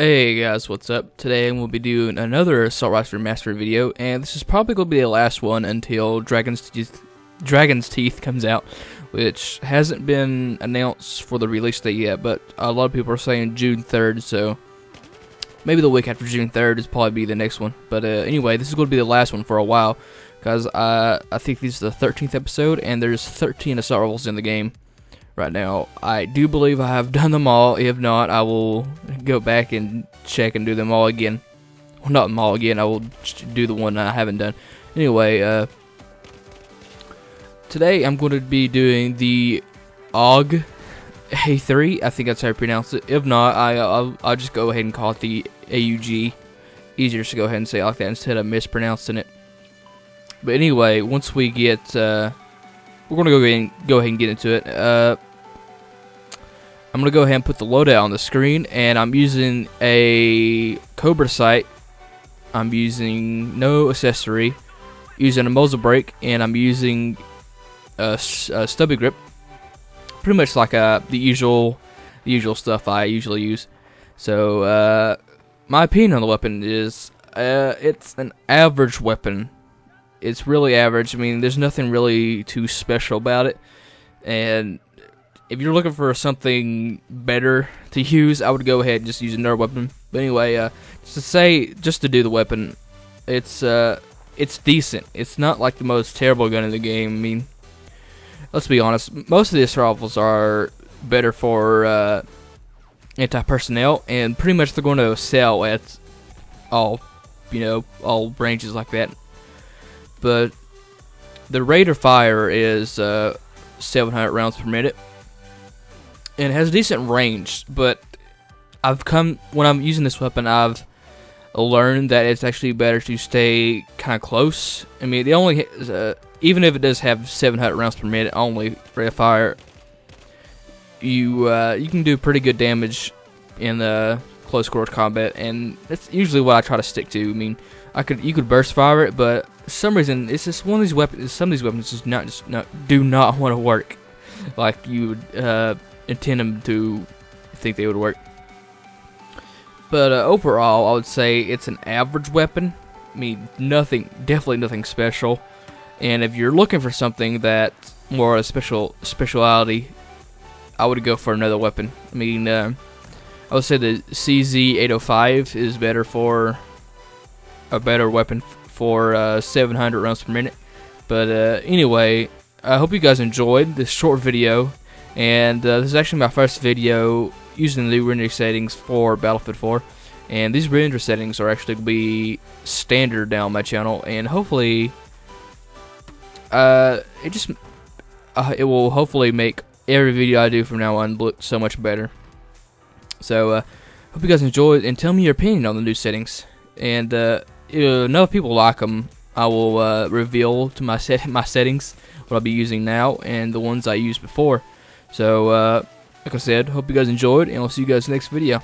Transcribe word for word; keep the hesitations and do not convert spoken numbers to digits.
Hey guys, what's up? Today we'll be doing another Assault Rifle Master video, and this is probably going to be the last one until Dragon's Teeth, Dragon's Teeth comes out, which hasn't been announced for the release date yet, but a lot of people are saying June third, so maybe the week after June third is probably be the next one. But uh, anyway, this is going to be the last one for a while, because I, I think this is the thirteenth episode, and there's thirteen Assault Rifles in the game right now. I do believe I have done them all. If not, I will go back and check and do them all again. Well, not them all again. I will do the one I haven't done. Anyway, uh, today I'm going to be doing the A U G A three. I think that's how you pronounce it. If not, I, I'll, I'll just go ahead and call it the A U G. Easier to go ahead and say it like that instead of mispronouncing it. But anyway, once we get, uh, we're going to go ahead and go ahead and get into it. Uh, I'm going to go ahead and put the loadout on the screen, and I'm using a Cobra sight. I'm using no accessory, using a muzzle brake, and I'm using a, a stubby grip. Pretty much like uh, the usual the usual stuff I usually use. So uh, my opinion on the weapon is uh, it's an average weapon. It's really average. I mean, there's nothing really too special about it, and if you're looking for something better to use, I would go ahead and just use another weapon. But anyway, uh, just to say, just to do the weapon, it's uh, it's decent. It's not like the most terrible gun in the game. I mean, let's be honest. Most of the assault rifles are better for uh, anti-personnel, and pretty much they're going to sell at all, you know, all ranges like that. But the rate of fire is uh, seven hundred rounds per minute, and it has decent range. But I've come when I'm using this weapon, I've learned that it's actually better to stay kind of close. I mean, the only uh, even if it does have seven hundred rounds per minute only rate of fire, you uh, you can do pretty good damage in the close quarters combat, and that's usually what I try to stick to. I mean, I could you could burst fire it, but for some reason it's just one of these weapons. Some of these weapons just not just not do not want to work like you would uh, intend them to think they would work. But uh, overall, I would say it's an average weapon. I mean, nothing, definitely nothing special. And if you're looking for something that's more a special speciality, I would go for another weapon. I mean, uh, I would say the C Z eight oh five is better for a better weapon for uh, seven hundred rounds per minute. But uh, anyway, I hope you guys enjoyed this short video, and uh, this is actually my first video using the new render settings for Battlefield four, and these render settings are actually going to be standard now on my channel, and hopefully uh, it just uh, it will hopefully make every video I do from now on look so much better. So uh, hope you guys enjoyed, and tell me your opinion on the new settings. And uh, if enough people like them, I will uh, reveal to my set my settings what I'll be using now and the ones I used before. So uh, like I said, hope you guys enjoyed, and I'll see you guys next video.